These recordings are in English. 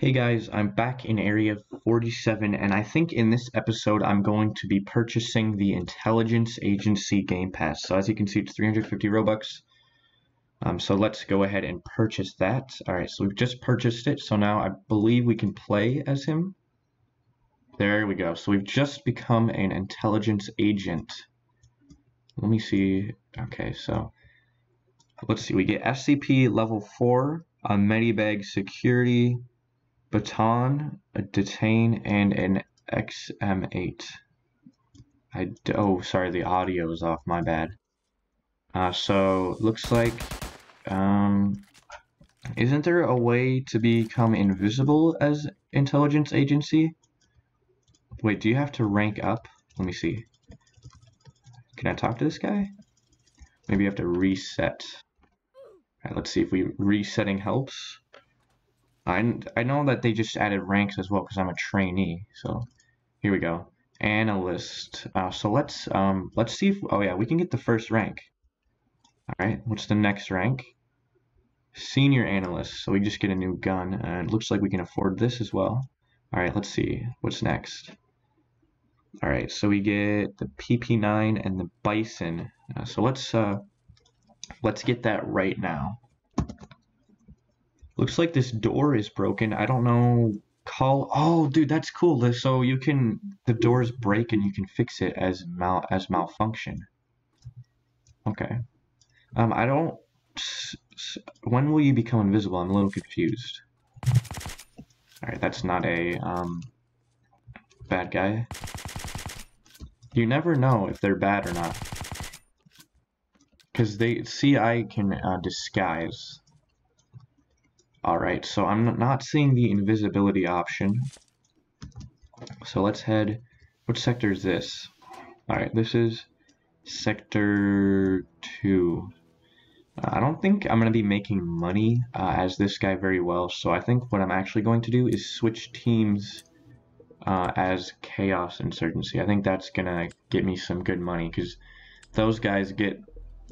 Hey guys, I'm back in Area 47, and I think in this episode I'm going to be purchasing the Intelligence Agency Game Pass. So as you can see, it's 350 Robux. So let's go ahead and purchase that. Alright, so we've just purchased it, so now I believe we can play as him. There we go. So we've just become an intelligence agent. Let me see. Okay, so let's see. We get SCP level 4, a medibag security baton, a detain, and an XM8. Oh, sorry, the audio is off, my bad. So, looks like, isn't there a way to become invisible as intelligence agency? Wait, do you have to rank up? Let me see. Can I talk to this guy? Maybe you have to reset. Alright, let's see if resetting helps. I know that they just added ranks as well because I'm a trainee, so here we go. Analyst. So let's see if, oh yeah, we can get the first rank. Alright, what's the next rank? Senior analyst. So we just get a new gun, and it looks like we can afford this as well. Alright, let's see. What's next? Alright, so we get the PP9 and the Bison. So let's get that right now. Looks like this door is broken. I don't know. Oh, dude, that's cool. So you can, the doors break and you can fix it as malfunction. Okay. I don't. When will you become invisible? I'm a little confused. All right, that's not a bad guy. You never know if they're bad or not, because they CI can disguise. Alright, so I'm not seeing the invisibility option. So let's head... What sector is this? Alright, this is Sector 2. I don't think I'm going to be making money as this guy very well, so I think what I'm actually going to do is switch teams as Chaos Insurgency. I think that's going to get me some good money, because those guys get,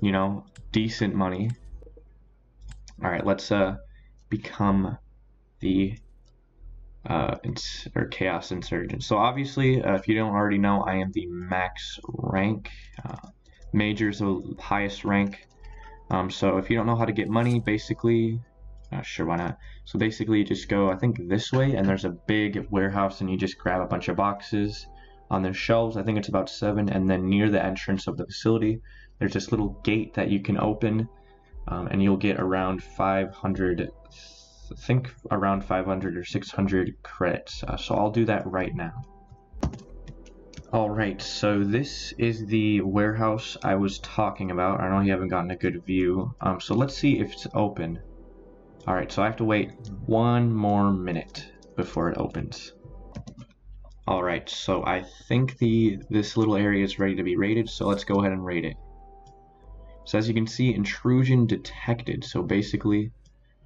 you know, decent money. Alright, let's... become the Chaos Insurgent. So obviously, if you don't already know, I am the max rank. Major is the highest rank. So if you don't know how to get money, basically, sure, why not? So basically, you just go, I think, this way, and there's a big warehouse, and you just grab a bunch of boxes on their shelves. I think it's about 7, and then near the entrance of the facility, there's this little gate that you can open. And you'll get around 500, I think around 500 or 600 credits. So I'll do that right now. Alright, so this is the warehouse I was talking about. I know you haven't gotten a good view. So let's see if it's open. Alright, so I have to wait one more minute before it opens. Alright, so I think this little area is ready to be raided, so let's go ahead and raid it. So as you can see, intrusion detected. So basically,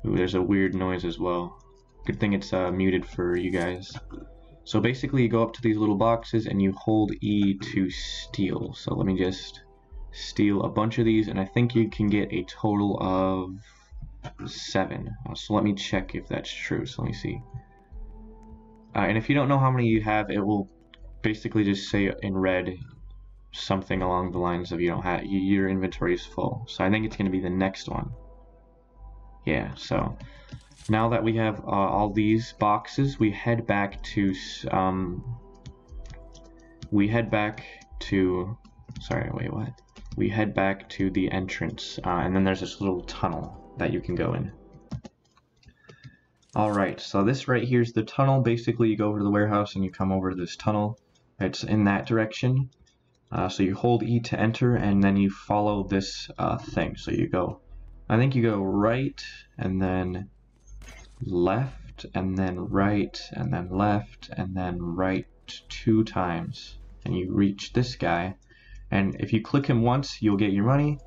ooh, there's a weird noise as well. Good thing it's muted for you guys. So basically, you go up to these little boxes and you hold E to steal. So let me just steal a bunch of these, and I think you can get a total of 7. So let me check if that's true. So let me see. And if you don't know how many you have, it will basically just say in red, something along the lines of you don't have your inventory is full. So I think it's going to be the next one. Yeah. So now that we have all these boxes, we head back to we head back to the entrance, and then there's this little tunnel that you can go in. All right. So this right here is the tunnel. Basically, you go over to the warehouse and you come over to this tunnel. It's in that direction. So you hold E to enter, and then you follow this thing. So you go, I think you go right, and then left, and then right, and then left, and then right 2 times. And you reach this guy. And if you click him once, you'll get your money.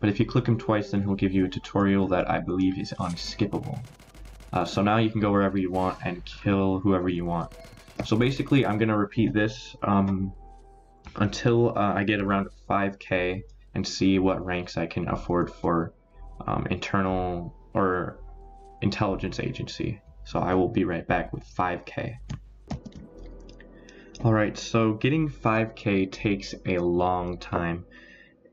But if you click him twice, then he'll give you a tutorial that I believe is unskippable. So now you can go wherever you want and kill whoever you want. So basically, I'm going to repeat this. Until I get around 5K and see what ranks I can afford for internal or intelligence agency. So I will be right back with 5K. Alright, so getting 5K takes a long time.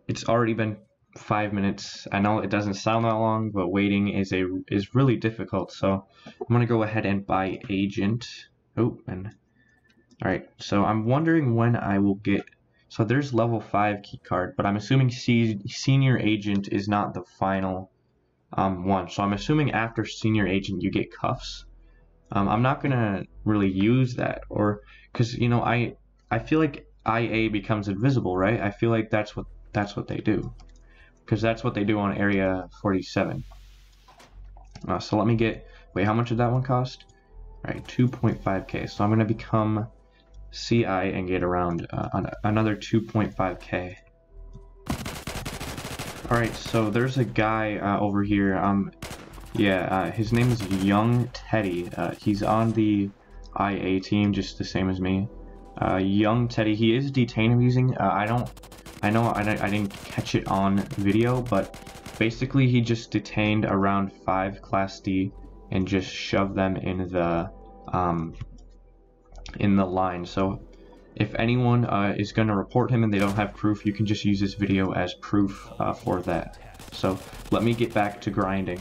It's already been 5 minutes. I know it doesn't sound that long, but waiting is really difficult. So I'm gonna go ahead and buy agent. Oh, and alright, so I'm wondering when I will get. So there's level 5 keycard, but I'm assuming senior agent is not the final one. So I'm assuming after senior agent you get cuffs. I'm not gonna really use that, or because you know I feel like IA becomes invisible, right? I feel like that's what they do, because that's what they do on Area 47. So let me get. Wait, how much did that one cost? All right, 2.5K. So I'm gonna become CI and get around another 2.5K. Alright, so there's a guy over here, his name is Young Teddy, he's on the IA team, just the same as me. Young Teddy, he is detain abusing. I didn't catch it on video, but basically he just detained around 5 Class D and just shoved them in the line. So if anyone is going to report him and they don't have proof, you can just use this video as proof for that. So let me get back to grinding.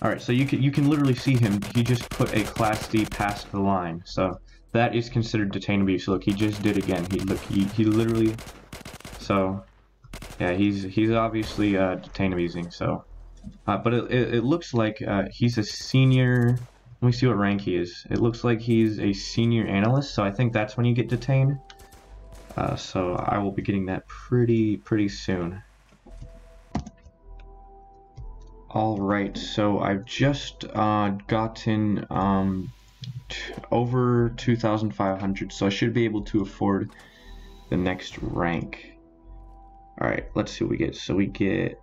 Alright, so you can literally see him. He just put a Class D past the line. So that is considered detain abuse. Look, he just did again. He literally... So, yeah, he's obviously detain abusing, so... but it looks like he's a senior... Let me see what rank he is. It looks like he's a senior analyst, so I think that's when you get detained. So I will be getting that pretty soon. Alright, so I've just gotten over 2,500, so I should be able to afford the next rank. Alright, let's see what we get. So we get,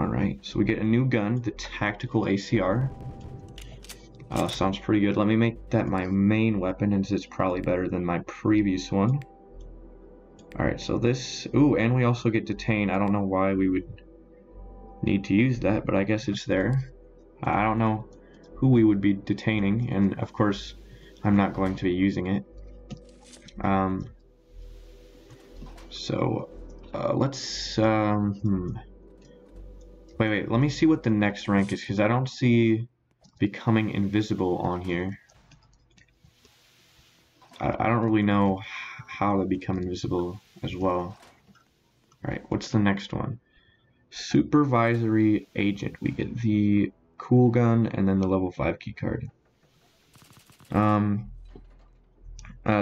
alright, so we get a new gun, the Tactical ACR. Sounds pretty good. Let me make that my main weapon, and it's probably better than my previous one. Alright, so this... Ooh, and we also get detained. I don't know why we would need to use that, but I guess it's there. I don't know who we would be detaining, and of course, I'm not going to be using it. Let's... Wait, let me see what the next rank is, because I don't see... becoming invisible on here. I don't really know how to become invisible as well. Alright, what's the next one? Supervisory agent. We get the cool gun and then the level 5 keycard.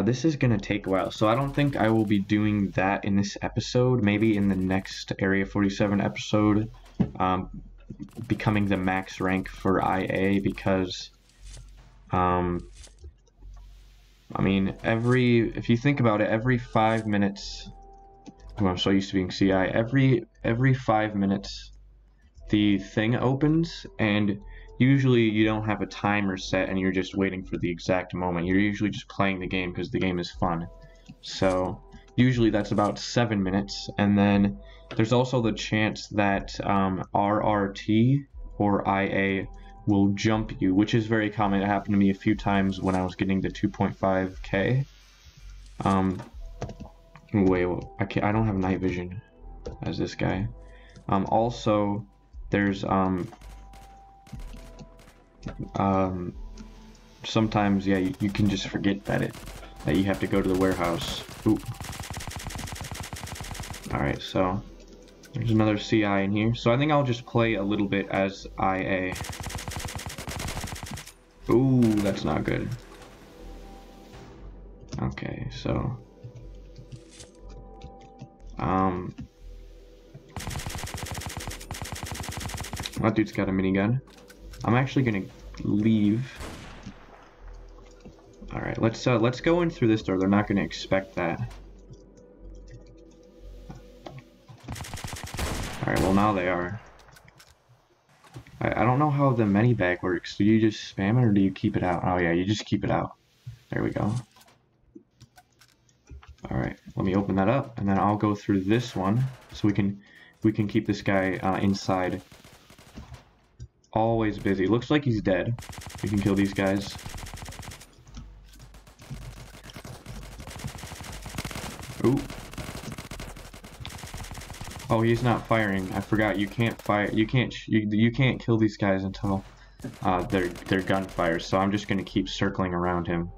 This is gonna take a while, so I don't think I will be doing that in this episode. Maybe in the next Area 47 episode. Becoming the max rank for IA, because I mean if you think about it, every 5 minutes, I'm so used to being CI, every 5 minutes the thing opens, and usually you don't have a timer set and you're just waiting for the exact moment. You're usually just playing the game because the game is fun. So usually that's about 7 minutes, and then there's also the chance that RRT or IA will jump you, which is very common. It happened to me a few times when I was getting the 2.5K. I don't have night vision as this guy. Also, there's sometimes, yeah, you can just forget that you have to go to the warehouse. Oop. Alright, so... There's another CI in here, so I think I'll just play a little bit as IA. Ooh, that's not good. Okay, so... That dude's got a minigun. I'm actually gonna leave. Alright, let's go in through this door. They're not gonna expect that. Alright, well now they are. I don't know how the many bag works. Do you just spam it or do you keep it out? Oh yeah, you just keep it out. There we go. Alright, let me open that up and then I'll go through this one so we can keep this guy inside. Always busy. Looks like he's dead. We can kill these guys. Ooh. Oh, he's not firing. I forgot. You can't fire. You can't kill these guys until their gun fires. So I'm just gonna keep circling around him.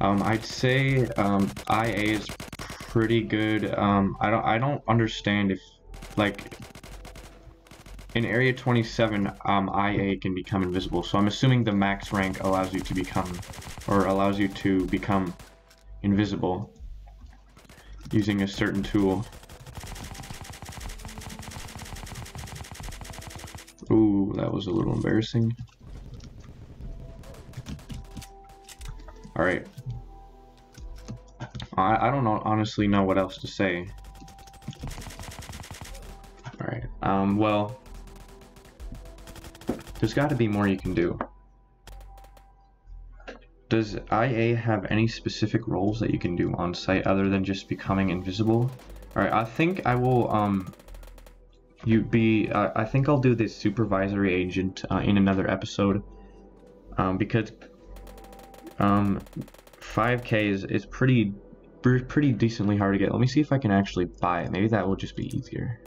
I'd say IA is pretty good. I don't understand if like in Area 47 IA can become invisible. So I'm assuming the max rank allows you to become invisible using a certain tool. Ooh, that was a little embarrassing. All right. I don't know, honestly know what else to say. All right. Well, there's got to be more you can do. Does IA have any specific roles that you can do on site other than just becoming invisible? All right, I think I will I think I'll do this supervisory agent in another episode because 5K is pretty decently hard to get. Let me see if I can actually buy it. Maybe that will just be easier.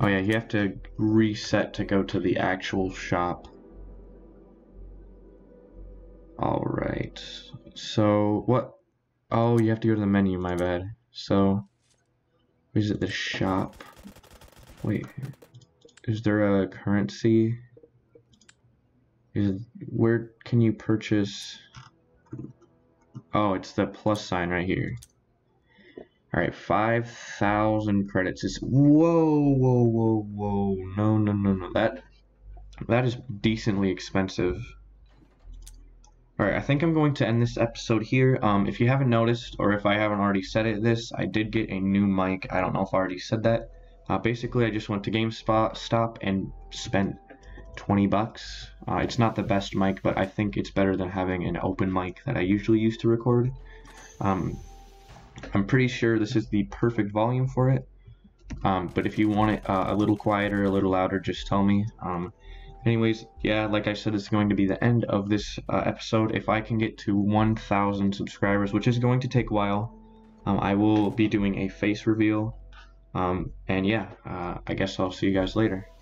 Oh yeah, you have to reset to go to the actual shop. All right. So what? Oh, you have to go to the menu. My bad. So is it the shop? Wait. Is there a currency? Where can you purchase? Oh, it's the plus sign right here. All right, 5,000 credits. It's whoa. No. That is decently expensive. All right, I think I'm going to end this episode here. If you haven't noticed, or if I haven't already said it, I did get a new mic. I don't know if I already said that. Basically, I just went to GameStop and spent 20 bucks. It's not the best mic, but I think it's better than having an open mic that I usually use to record. I'm pretty sure this is the perfect volume for it. But if you want it a little quieter, a little louder, just tell me. Anyways, yeah, like I said, it's going to be the end of this episode. If I can get to 1,000 subscribers, which is going to take a while, I will be doing a face reveal. And yeah, I guess I'll see you guys later.